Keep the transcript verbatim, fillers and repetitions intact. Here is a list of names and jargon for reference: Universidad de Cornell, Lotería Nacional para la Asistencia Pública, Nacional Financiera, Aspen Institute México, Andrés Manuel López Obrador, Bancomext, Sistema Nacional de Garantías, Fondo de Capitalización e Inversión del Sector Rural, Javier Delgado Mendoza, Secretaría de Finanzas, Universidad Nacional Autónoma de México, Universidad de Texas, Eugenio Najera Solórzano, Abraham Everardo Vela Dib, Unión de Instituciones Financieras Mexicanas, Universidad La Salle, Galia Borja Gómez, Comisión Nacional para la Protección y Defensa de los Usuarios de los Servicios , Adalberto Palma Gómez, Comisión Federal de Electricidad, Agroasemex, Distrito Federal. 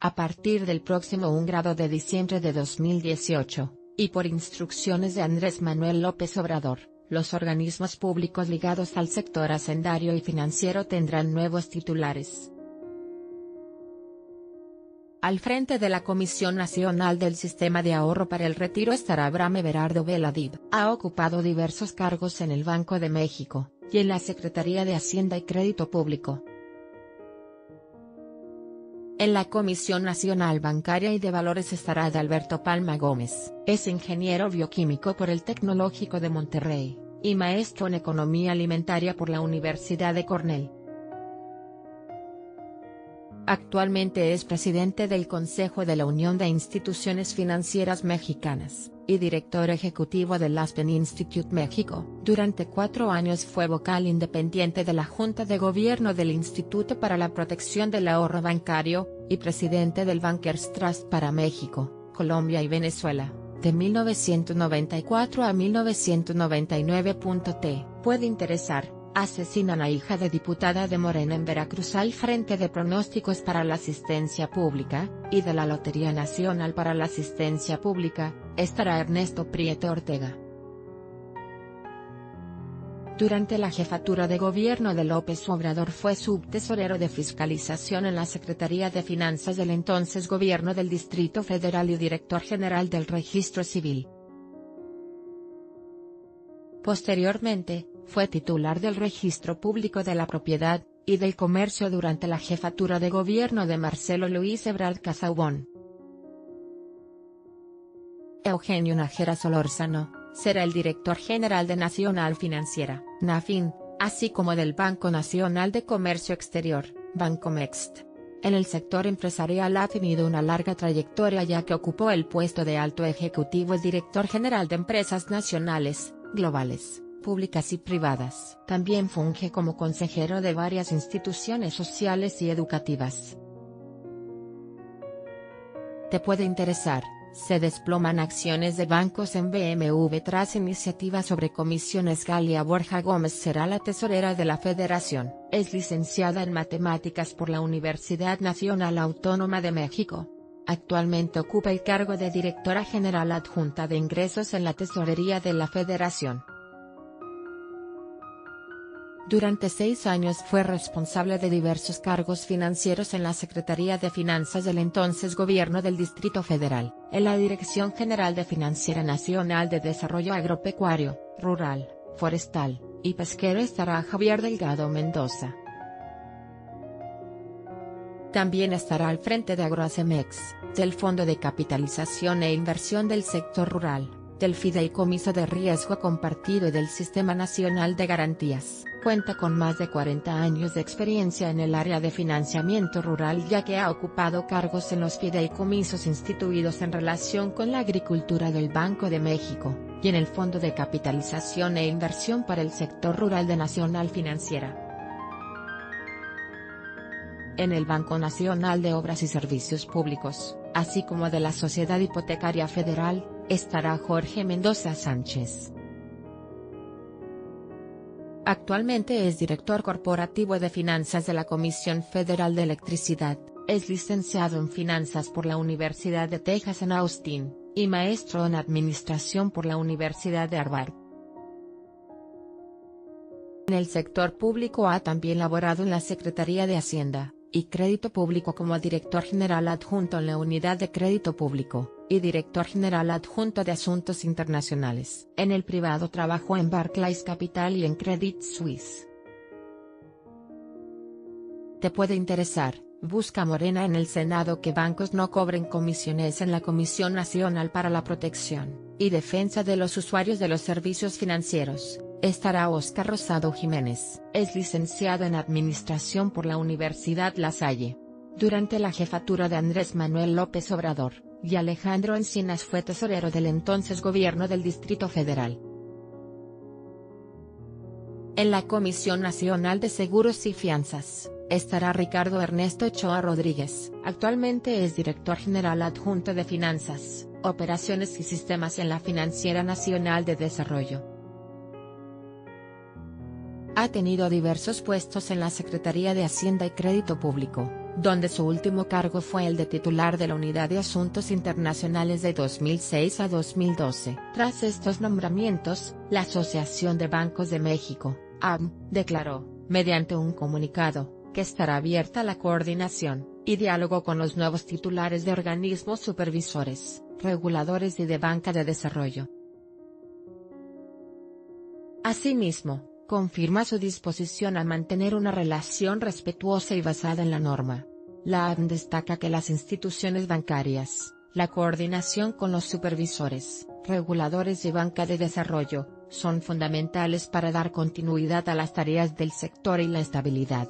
A partir del próximo primero de diciembre de dos mil dieciocho, y por instrucciones de Andrés Manuel López Obrador, los organismos públicos ligados al sector hacendario y financiero tendrán nuevos titulares. Al frente de la Comisión Nacional del Sistema de Ahorro para el Retiro estará Abraham Everardo Vela Dib. Ha ocupado diversos cargos en el Banco de México y en la Secretaría de Hacienda y Crédito Público. En la Comisión Nacional Bancaria y de Valores estará Adalberto Palma Gómez. Es ingeniero bioquímico por el Tecnológico de Monterrey y maestro en Economía Alimentaria por la Universidad de Cornell. Actualmente es presidente del Consejo de la Unión de Instituciones Financieras Mexicanas, y director ejecutivo del Aspen Institute México. Durante cuatro años fue vocal independiente de la Junta de Gobierno del Instituto para la Protección del Ahorro Bancario, y presidente del Bankers Trust para México, Colombia y Venezuela, de mil novecientos noventa y cuatro a mil novecientos noventa y nueve. Te puede interesar. Asesinan a hija de diputada de Morena en Veracruz al frente de pronósticos para la asistencia pública, y de la Lotería Nacional para la Asistencia Pública, estará Ernesto Prieto Ortega. Durante la jefatura de gobierno de López Obrador fue subtesorero de fiscalización en la Secretaría de Finanzas del entonces gobierno del Distrito Federal y director general del Registro Civil. Posteriormente, fue titular del Registro Público de la Propiedad y del Comercio durante la jefatura de gobierno de Marcelo Luis Ebrard Cazabón. Eugenio Najera Solórzano será el director general de Nacional Financiera, Nafin, así como del Banco Nacional de Comercio Exterior, Bancomext. En el sector empresarial ha tenido una larga trayectoria, ya que ocupó el puesto de alto ejecutivo y director general de empresas nacionales, globales, públicas y privadas. También funge como consejero de varias instituciones sociales y educativas. Te puede interesar. Se desploman acciones de bancos en B M V tras iniciativa sobre comisiones. Galia Borja Gómez será la tesorera de la Federación. Es licenciada en Matemáticas por la Universidad Nacional Autónoma de México. Actualmente ocupa el cargo de Directora General Adjunta de Ingresos en la Tesorería de la Federación. Durante seis años fue responsable de diversos cargos financieros en la Secretaría de Finanzas del entonces Gobierno del Distrito Federal, en la Dirección General de Financiera Nacional de Desarrollo Agropecuario, Rural, Forestal y Pesquero estará Javier Delgado Mendoza. También estará al frente de Agroasemex, del Fondo de Capitalización e Inversión del Sector Rural, del Fideicomiso de Riesgo Compartido y del Sistema Nacional de Garantías. Cuenta con más de cuarenta años de experiencia en el área de financiamiento rural, ya que ha ocupado cargos en los fideicomisos instituidos en relación con la agricultura del Banco de México, y en el Fondo de Capitalización e Inversión para el Sector Rural de Nacional Financiera. En el Banco Nacional de Obras y Servicios Públicos, así como de la Sociedad Hipotecaria Federal, estará Jorge Mendoza Sánchez. Actualmente es director corporativo de finanzas de la Comisión Federal de Electricidad, es licenciado en finanzas por la Universidad de Texas en Austin, y maestro en administración por la Universidad de Harvard. En el sector público ha también laborado en la Secretaría de Hacienda y Crédito Público como director general adjunto en la Unidad de Crédito Público, y director general adjunto de Asuntos Internacionales. En el privado trabajó en Barclays Capital y en Credit Suisse. Te puede interesar. Busca Morena en el Senado que bancos no cobren comisiones en la Comisión Nacional para la Protección y Defensa de los Usuarios de los Servicios Financieros. Estará Óscar Rosado Jiménez. Es licenciado en Administración por la Universidad La Salle. Durante la jefatura de Andrés Manuel López Obrador y Alejandro Encinas fue tesorero del entonces gobierno del Distrito Federal. En la Comisión Nacional de Seguros y Fianzas, estará Ricardo Ernesto Ochoa Rodríguez. Actualmente es director general adjunto de Finanzas, Operaciones y Sistemas en la Financiera Nacional de Desarrollo. Ha tenido diversos puestos en la Secretaría de Hacienda y Crédito Público, donde su último cargo fue el de titular de la Unidad de Asuntos Internacionales de dos mil seis a dos mil doce. Tras estos nombramientos, la Asociación de Bancos de México, A B M, declaró, mediante un comunicado, que estará abierta la coordinación y diálogo con los nuevos titulares de organismos supervisores, reguladores y de banca de desarrollo. Asimismo, confirma su disposición a mantener una relación respetuosa y basada en la norma. La A B M destaca que las instituciones bancarias, la coordinación con los supervisores, reguladores y banca de desarrollo, son fundamentales para dar continuidad a las tareas del sector y la estabilidad